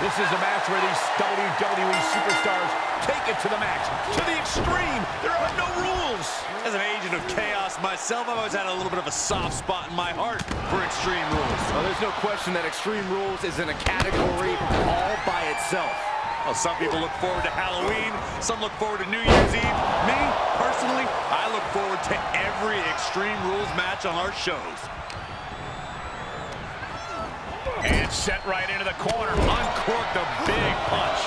This is a match where these WWE superstars take it to the max, to the extreme. There are no rules. As an agent of chaos myself, I've always had a little bit of a soft spot in my heart for Extreme Rules. Well, there's no question that Extreme Rules is in a category all by itself. Well, some people look forward to Halloween. Some look forward to New Year's Eve. Me, personally, I look forward to every Extreme Rules match on our shows. And set right into the corner. Uncorked a big punch.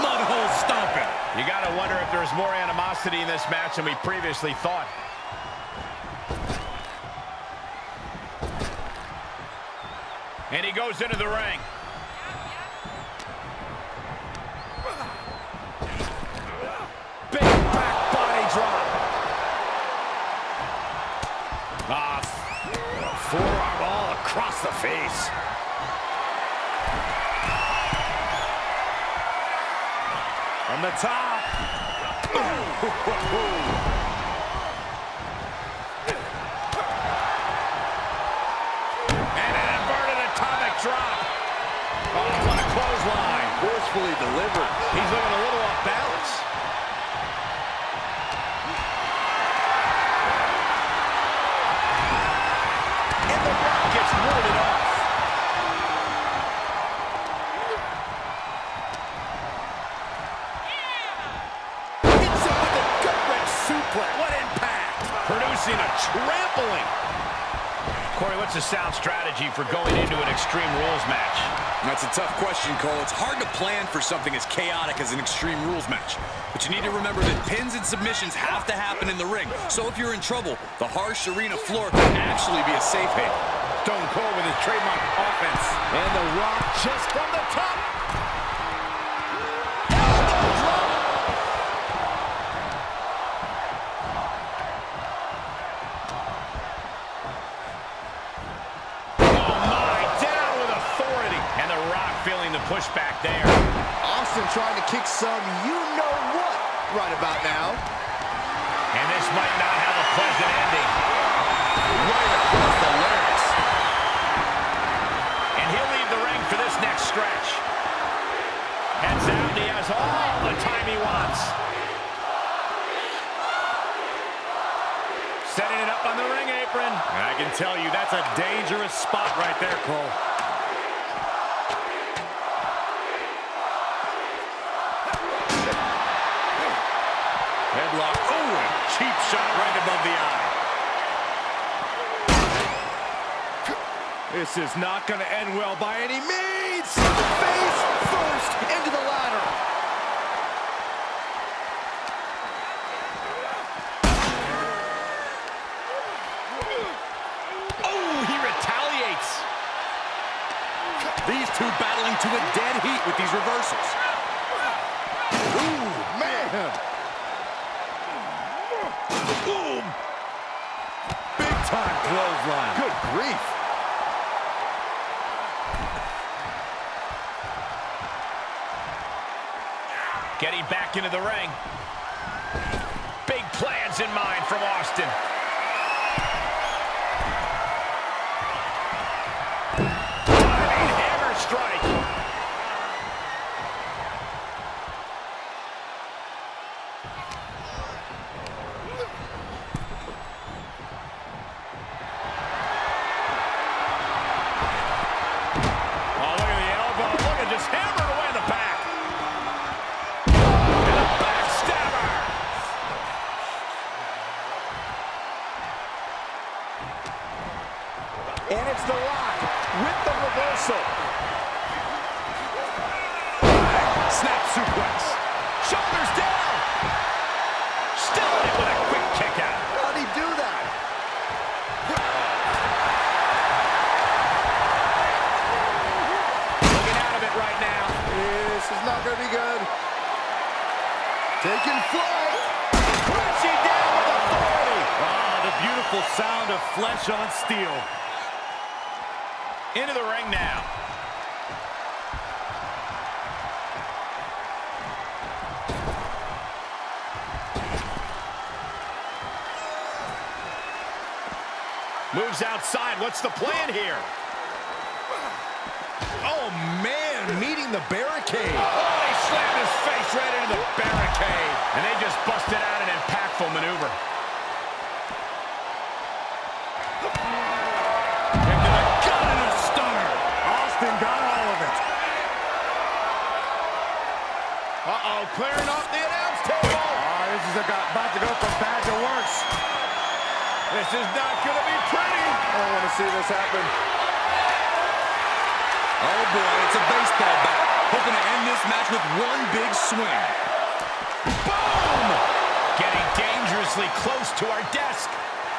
Mudhole stomping. You got to wonder if there's more animosity in this match than we previously thought. And he goes into the ring. Forearm all across the face. From the top. And an inverted atomic drop. Oh, what a clothesline. Forcefully delivered. He's looking a little off balance. Trampling. Corey, what's the sound strategy for going into an Extreme Rules match? That's a tough question, Cole. It's hard to plan for something as chaotic as an Extreme Rules match. But you need to remember that pins and submissions have to happen in the ring. So if you're in trouble, the harsh arena floor can actually be a safe haven. Stone Cold with his trademark offense. And the Rock just from the top. Pushback there. Austin trying to kick some you-know-what right about now. And this might not have a pleasant ending. Right across the larynx. And he'll leave the ring for this next stretch. Heads out, and he has all the time he wants. Setting it up on the ring apron. And I can tell you, that's a dangerous spot right there, Cole. Headlock. Oh, a cheap shot right above the eye. This is not going to end well by any means. Face first into the ladder. Oh, he retaliates. These two battling to a dead heat with these reversals. Ooh, man. Boom! Big time clothesline. Good grief. Getting back into the ring. Big plans in mind from Austin. Diving hammer strike. And it's The Rock with the reversal. Snap suplex. Shoulders down. Still in it with a quick kick out. How'd he do that? Looking out of it right now. This is not going to be good. Taking flight. Crashing down with authority. Oh, the beautiful sound of flesh on steel. Into the ring now. Moves outside. What's the plan here? straight into the barricade. And they just busted out an impactful maneuver. Into the gut and a stunner. Austin got all of it. Uh-oh, clearing off the announce table. Oh, this is about to go from bad to worse. This is not going to be pretty. I don't want to see this happen. Oh, boy, it's a baseball bat. Hoping to end this match with one big swing. Boom! Getting dangerously close to our desk.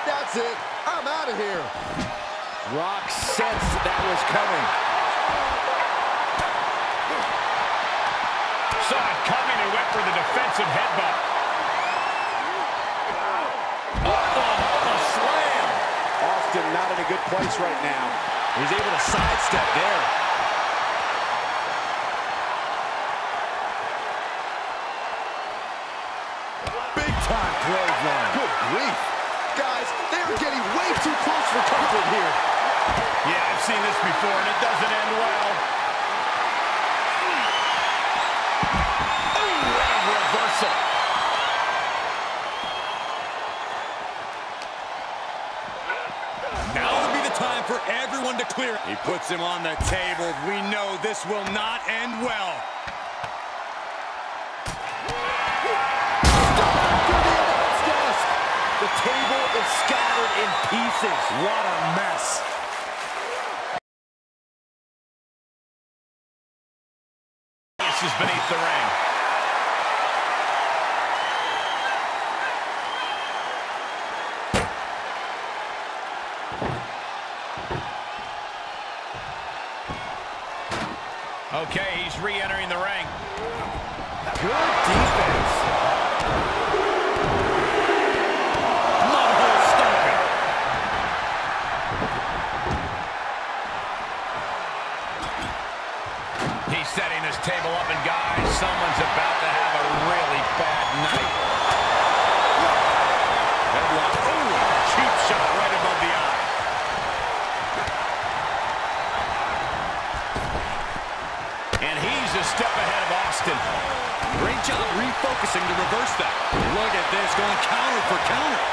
That's it. I'm out of here. Rock sensed that was coming. Saw it coming and went for the defensive headbutt. Oh, a slam! Austin not in a good place right now. He's able to sidestep there. Time clothesline. Good grief. Guys, they are getting way too close for comfort here. Yeah, I've seen this before, and it doesn't end well. Ooh, and reversal. Now would be the time for everyone to clear. He puts him on the table. We know this will not end well. The table is scattered in pieces. What a mess. This is beneath the ring. Okay, he's re-entering the ring. Good defense. Setting this table up, and guys, someone's about to have a really bad night. Headlock. Ooh, cheap shot right above the eye. And he's a step ahead of Austin. Great job refocusing to reverse that. Look at this, going counter for counter.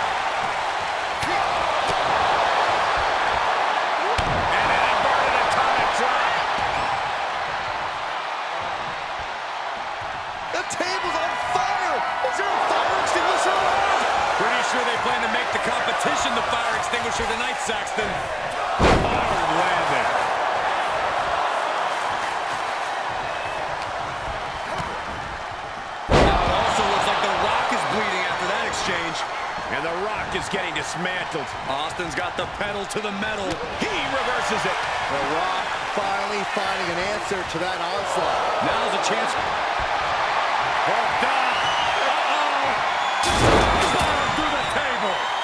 They plan to make the competition the fire extinguisher tonight, Saxton. Hard landing. Now it also looks like The Rock is bleeding after that exchange. And The Rock is getting dismantled. Austin's got the pedal to the metal. He reverses it. The Rock finally finding an answer to that onslaught. Now's a chance. Hooked up.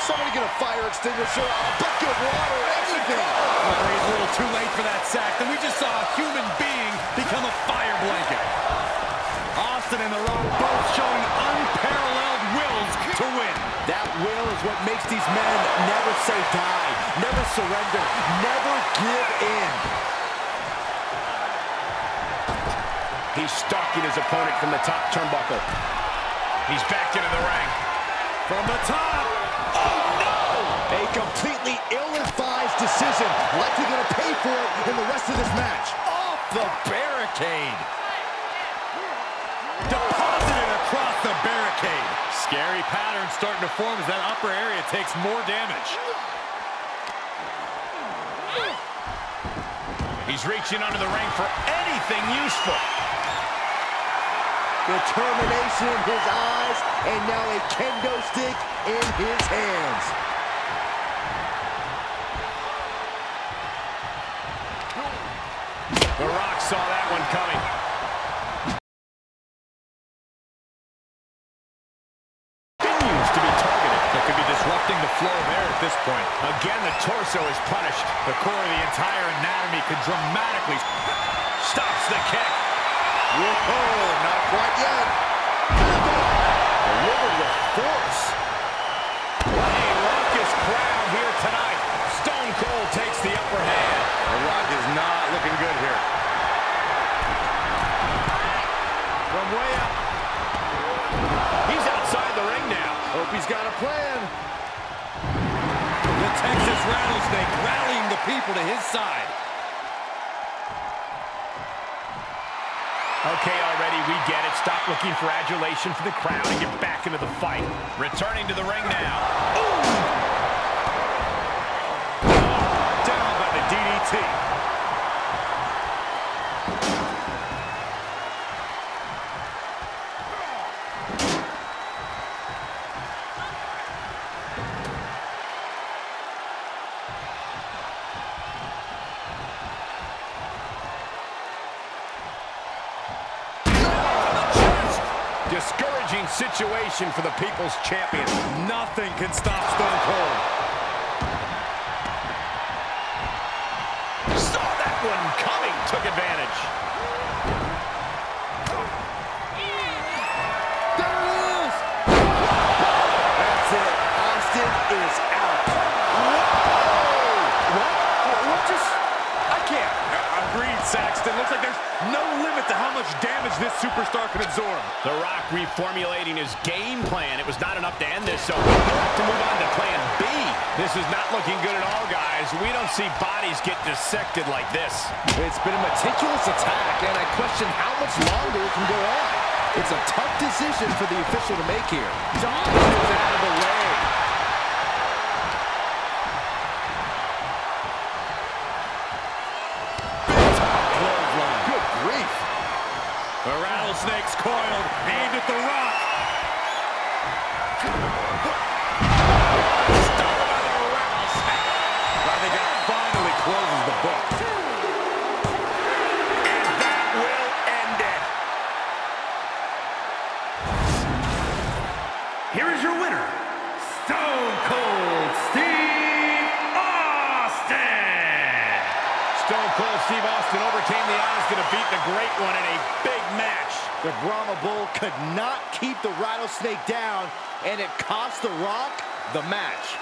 Somebody get a fire extinguisher, a bucket of water, everything. Oh, he's a little too late for that sack. And we just saw a human being become a fire blanket. Austin and The Rock both showing unparalleled wills to win. That will is what makes these men never say die, never surrender, never give in. He's stalking his opponent from the top turnbuckle. He's back into the ring. From the top. Oh, no! A completely ill-advised decision. Likely going to pay for it in the rest of this match. Off the barricade. Deposited across the barricade. Scary pattern starting to form as that upper area takes more damage. He's reaching under the ring for anything useful. Determination in his eyes, and now a kendo stick in his hands. The Rock saw that one coming. Continues to be targeted. That could be disrupting the flow of air at this point. Again, the torso is punished. The core of the entire anatomy could dramatically stops the kick. Whoa, not quite yet. Delivered with force. What a raucous crowd here tonight. Stone Cold takes the upper hand. The Rock is not looking good here. From way up. Rattlesnake rallying the people to his side. Okay, already, we get it. Stop looking for adulation from the crowd and get back into the fight. Returning to the ring now. Ooh! Down by the DDT. Discouraging situation for the people's champion. Nothing can stop Stone Cold. Saw that one coming, took advantage. There it is! That's it, Austin is out. What just, I can't. Agreed, Saxton, looks like there's no limit to how much damage this superstar can absorb. The Rock reformulating his game plan. It was not enough to end this, so we'll have to move on to plan B. This is not looking good at all, guys. We don't see bodies get dissected like this. It's been a meticulous attack, and I question how much longer it can go on. It's a tough decision for the official to make here. John is out of the way. The Rattlesnake's coiled, aimed at the Rock. Stopped by the Rattlesnake. I think that finally closes the book. And that will end it. Here is your winner, Stone Cold Steve Austin. Stone Cold Steve Austin overcame the odds to defeat the Great One in a big match. The Brahma Bull could not keep the Rattlesnake down, and it cost the Rock the match.